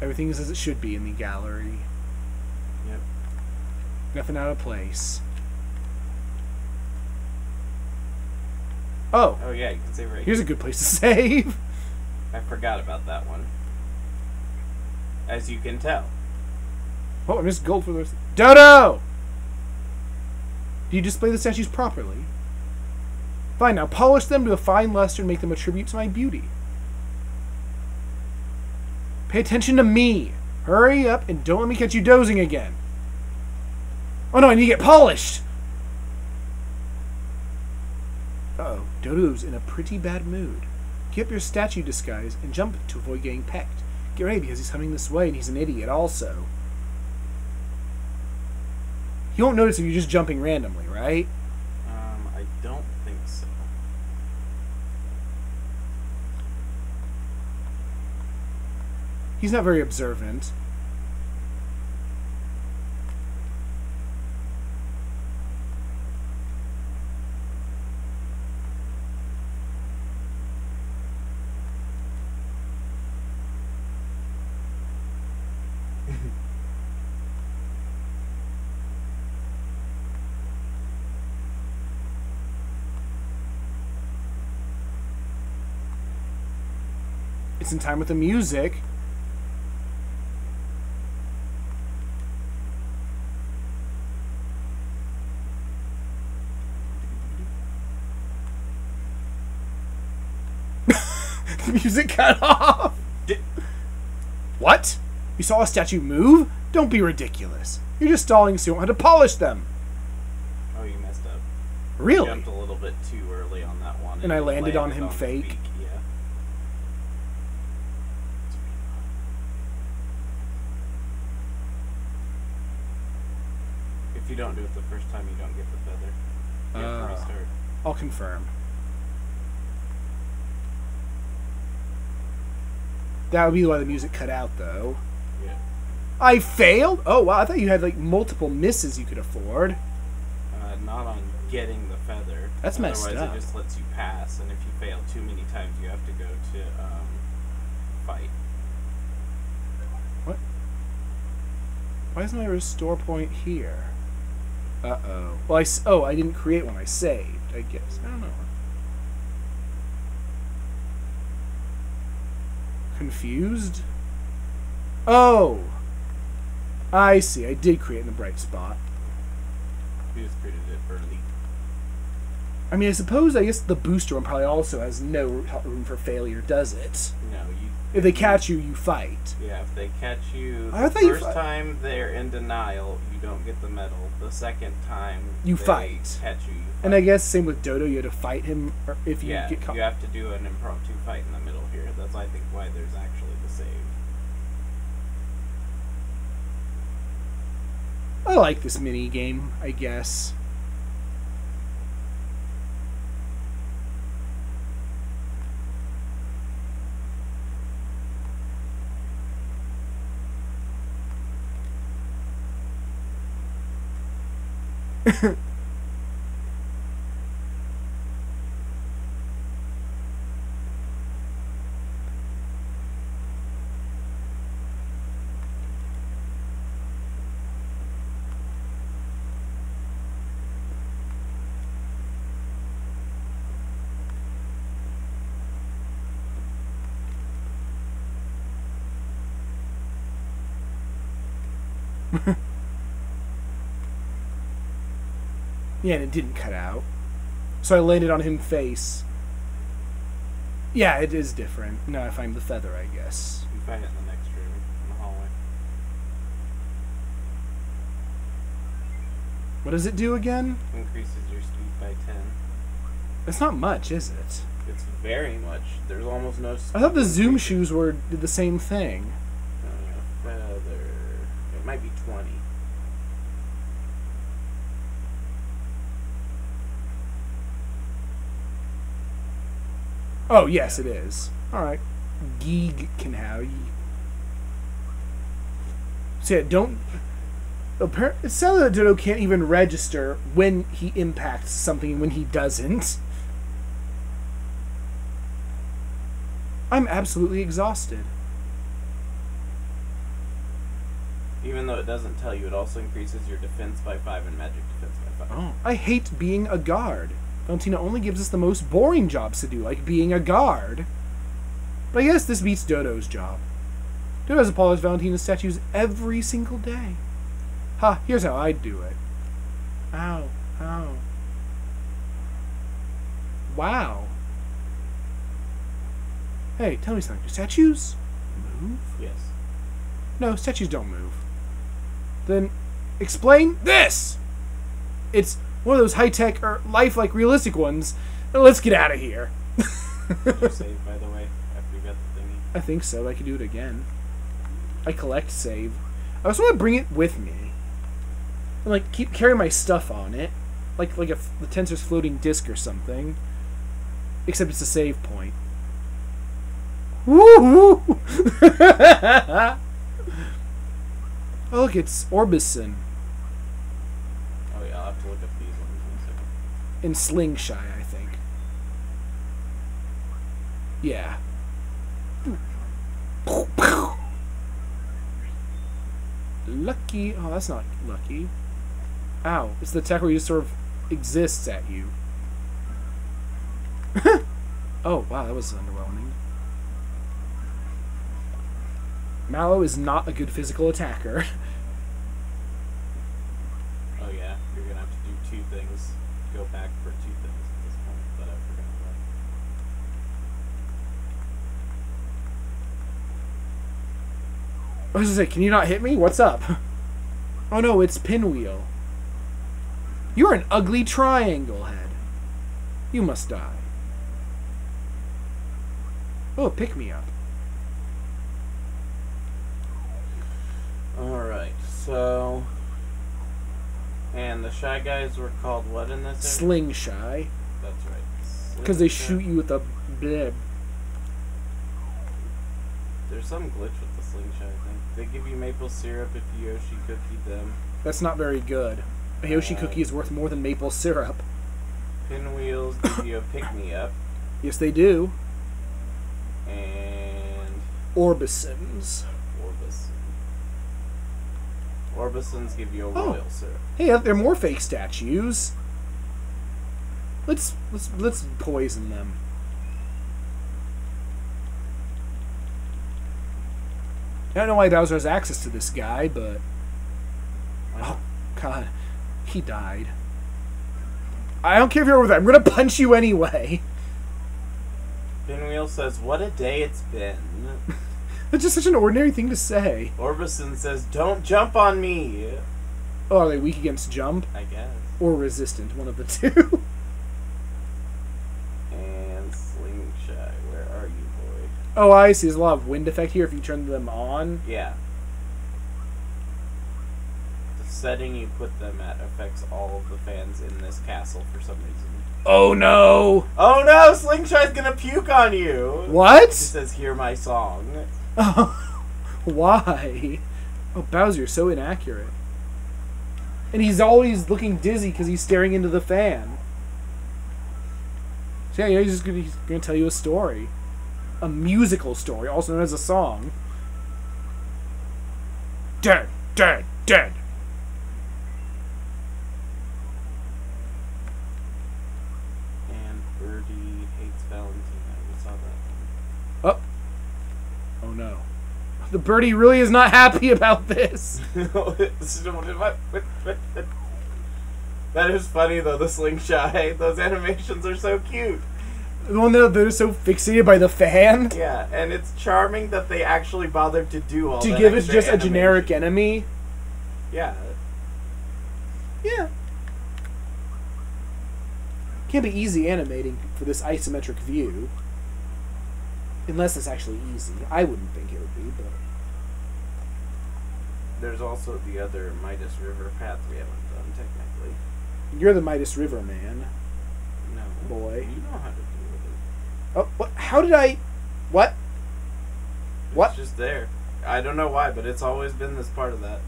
Everything is as it should be in the gallery. Yep. Nothing out of place. Oh! Oh yeah, you can save right here. Here's a good place to save! I forgot about that one. As you can tell. Oh, I missed gold for the rest. Dodo! Do you display the statues properly? Fine, now polish them to a fine luster and make them a tribute to my beauty. Pay attention to me! Hurry up and don't let me catch you dozing again! Oh no, I need to get polished! Uh-oh, Dodo's in a pretty bad mood. Keep your statue disguise and jump to avoid getting pecked. Get ready because he's coming this way and he's an idiot also. He won't notice if you're just jumping randomly, right? I don't think so. He's not very observant. It's in time with the music. The music cut off. What? You saw a statue move? Don't be ridiculous. You're just stalling so you won't have to polish them. Oh, you messed up. Really? You jumped a little bit too early on that one. And I landed on him fake. Yeah. If you don't do it the first time, you don't get the feather. You have to restart. I'll confirm. That would be why the music cut out, though. Yeah. I failed? Oh, wow. I thought you had, like, multiple misses you could afford. Not on getting the feather. That's messed up. Otherwise, it just lets you pass, and if you fail too many times, you have to go to, fight. What? Why is my restore point here? Uh-oh. Well, I didn't create one. I saved, I guess. I don't know. Confused? Oh! I see. I did create in the bright spot. You just created it early. I mean, I guess the booster one probably also has no room for failure, does it? No. If they catch you, you fight. Yeah, if they catch you the first time they're in denial, you don't get the medal. The second time they catch you, you fight. And I guess same with Dodo, you have to fight him if you get caught. You have to do an impromptu fight in the middle here. That's, I think, why there's actually the save. I like this mini game, I guess. Yeah, and it didn't cut out. So I landed on him face. Yeah, it is different. Now I find the feather, I guess. You find it in the next room, in the hallway. What does it do again? Increases your speed by 10. That's not much, is it? It's very much. There's almost no speed. I thought the zoom shoes did the same thing. Feather. It might be 20. Oh, yes, it is. Alright. Geeg can have you. So, yeah, don't... It sounds like Dodo can't even register when he impacts something and when he doesn't. I'm absolutely exhausted. Even though it doesn't tell you, it also increases your defense by 5 and magic defense by 5. Oh. I hate being a guard. Valentina only gives us the most boring jobs to do, like being a guard. But I guess this beats Dodo's job. Dodo's apologized Valentina's statues every single day. Ha, here's how I'd do it. Ow, ow. Wow. Hey, tell me something. Do statues move? Yes. No, statues don't move. Then explain this! It's one of those high-tech or lifelike realistic ones. Let's get out of here. Did you save, by the way, after you got the thingy? I think so. I could do it again. I collect save. I just want to bring it with me. And, like, keep carrying my stuff on it. Like the tensor's floating disc or something. Except it's a save point. Woo! Oh, look, it's Orbison. Oh, yeah, I'll have to look up these ones in a second. In Slingshy, I think. Yeah. Lucky. Oh, that's not lucky. Ow. It's the attack where you sort of exists at you. Oh, wow, that was underwhelming. Mallow is not a good physical attacker. Oh yeah, you're gonna have to do two things. Go back for two things at this point, but I forgot that. I was gonna say, can you not hit me? What's up? Oh no, it's Pinwheel. You're an ugly triangle head. You must die. Oh, pick me up. Alright, so... And the Shy Guys were called what in this Sling area? Shy. That's right. Because they shoot you with a bleb. There's some glitch with the Sling Shy thing. They give you maple syrup if you Yoshi cookie them. That's not very good. A Yoshi cookie is worth more than maple syrup. Pinwheels give you a pick-me-up. Yes, they do. And... Orbisons. Orbisons give you a royal syrup. Hey, there are more fake statues. Let's poison them. I don't know why Bowser has access to this guy, but oh god, he died. I don't care if you're over there. I'm gonna punch you anyway. Pinwheel says, "What a day it's been." That's just such an ordinary thing to say. Orbison says, "Don't jump on me!" Oh, are they weak against jump? I guess. Or resistant, one of the two. And Slingshy, where are you, boy? Oh, I see. There's a lot of wind effect here if you turn them on. Yeah. The setting you put them at affects all of the fans in this castle for some reason. Oh no! Oh no! Slingshy's gonna puke on you! What? He says, "Hear my song." Oh, why? Oh, Bowser, you're so inaccurate. And he's always looking dizzy because he's staring into the fan. So yeah, he's gonna tell you a story. A musical story, also known as a song. Dead, dead, dead. And Birdie hates Valentina. We saw that. Oh. Oh no. The birdie really is not happy about this. That is funny though, the Slingshy. Those animations are so cute. The one that they're so fixated by the fan? Yeah, and it's charming that they actually bothered to do all that. To give us just a generic enemy? Yeah. Yeah. Can't be easy animating for this isometric view. Unless it's actually easy. I wouldn't think it would be, but... There's also the other Midas River path we haven't done, technically. You're the Midas River man. No. Boy. You know how to do it. Oh, what? How did I... What? What? It's just there. I don't know why, but it's always been this part of that.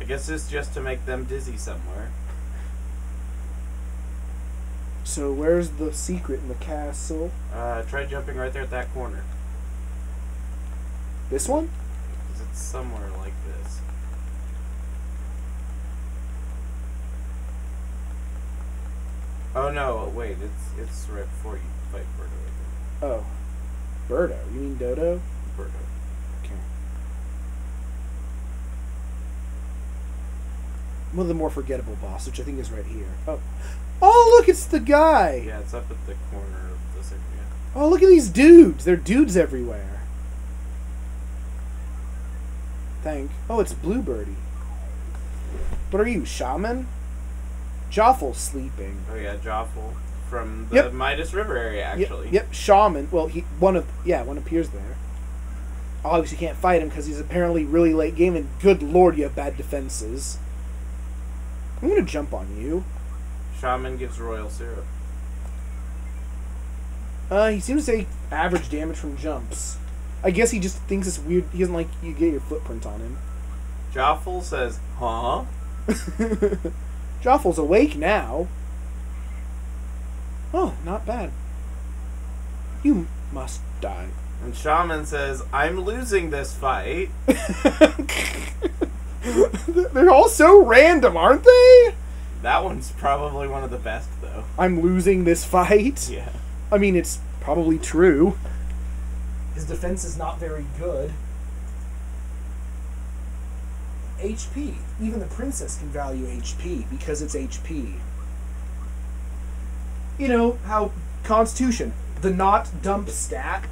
I guess it's just to make them dizzy somewhere. So where's the secret in the castle? Try jumping right there at that corner. This one? Because it's somewhere like this. Oh no, wait, it's right before you fight Birdo. Oh. Birdo? You mean Dodo? Birdo. Okay. One of the more forgettable boss, which I think is right here. Oh. Oh, look, it's the guy! Yeah, it's up at the corner of this area. Oh, look at these dudes! There are dudes everywhere. Thank. Oh, it's Bluebirdie. What are you, Shaman? Joffel's sleeping. Oh yeah, Joffel from the Midas River area, actually. Yep, Shaman. Well, one appears there. Obviously, you can't fight him because he's apparently really late game, and good lord, you have bad defenses. I'm gonna jump on you. Shaman gives royal syrup. He seems to take average damage from jumps. I guess he just thinks it's weird. He doesn't like you get your footprint on him. Joffel says, "Huh." Joffel's awake now. Oh, not bad. You must die. And Shaman says, I'm losing this fight. They're all so random, aren't they? That one's probably one of the best, though. I'm losing this fight? Yeah. I mean, it's probably true. His defense is not very good. HP. Even the princess can value HP because it's HP. You know how Constitution, the not dump stack.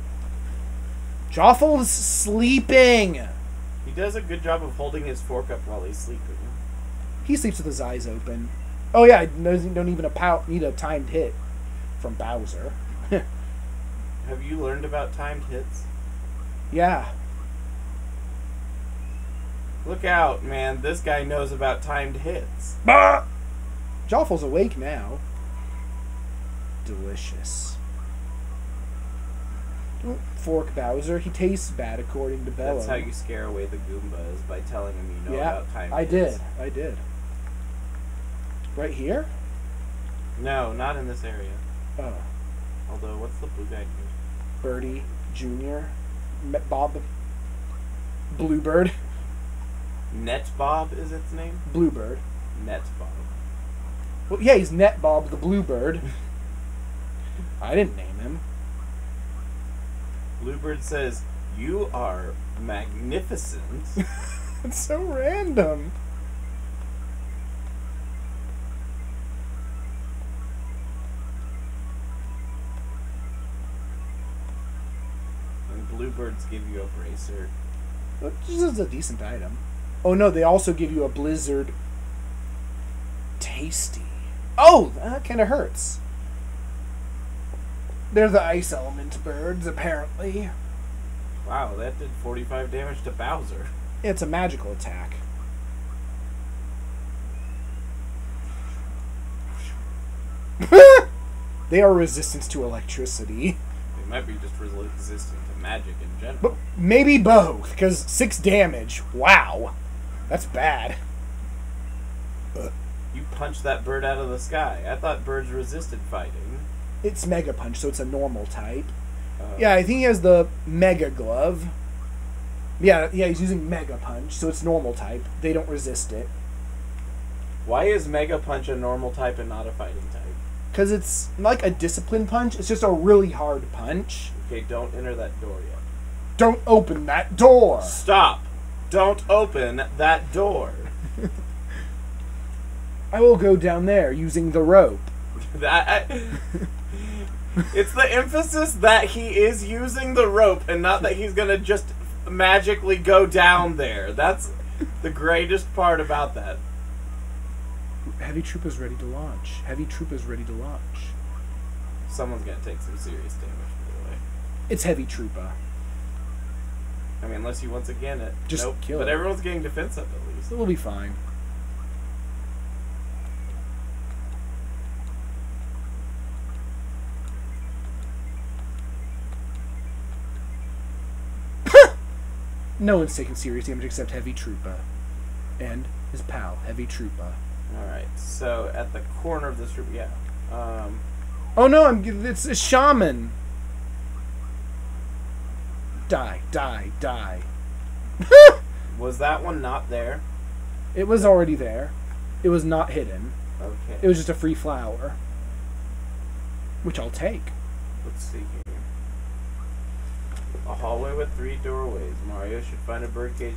Joffel's sleeping. He does a good job of holding his fork up while he's sleeping. He sleeps with his eyes open. Oh yeah, I don't even need a timed hit from Bowser. Have you learned about timed hits? Yeah. Look out, man. This guy knows about timed hits. Bah! Joffel's awake now. Delicious. Don't fork Bowser. He tastes bad, according to Bello. That's how you scare away the Goombas, by telling him you know about timed hits. I did. Right here? No, not in this area. Oh. Although, what's the blue guy here? Birdie Jr. Net Bob. Bluebird. Net Bob is its name? Bluebird. Net Bob. Well, yeah, he's Net Bob the Bluebird. I didn't name him. Bluebird says, you are magnificent. It's so random. And Bluebirds give you a bracer. This is a decent item. Oh no, they also give you a blizzard. Tasty. Oh, that kind of hurts. They're the ice element birds, apparently. Wow, that did 45 damage to Bowser. It's a magical attack. They are resistant to electricity. They might be just resistant to magic in general. But maybe both, because 6 damage. Wow. That's bad. You punched that bird out of the sky. I thought birds resisted fighting. It's Mega Punch, so it's a normal type. Yeah, I think he has the Mega Glove. Yeah, he's using Mega Punch, so it's normal type. They don't resist it. Why is Mega Punch a normal type and not a fighting type? Because it's like a discipline punch. It's just a really hard punch. Okay, don't enter that door yet. Don't open that door! Stop! Don't open that door! I will go down there using the rope. It's the emphasis that he is using the rope and not that he's going to just magically go down there. That's the greatest part about that. Heavy Troopa's ready to launch. Heavy Troopa's ready to launch. Someone's going to take some serious damage, by the way. It's Heavy Troopa. I mean, unless you once again it. Just kill it. But everyone's getting defense up at least. It will be fine. No one's taking serious damage except Heavy Troopa and his pal, Heavy Troopa. Alright, so at the corner of this room, oh no, it's a Shaman! Die, die, die. Was that one not there? It was already there. It was not hidden. Okay. It was just a free flower. Which I'll take. Let's see here. A hallway with 3 doorways. Mario should find a birdcage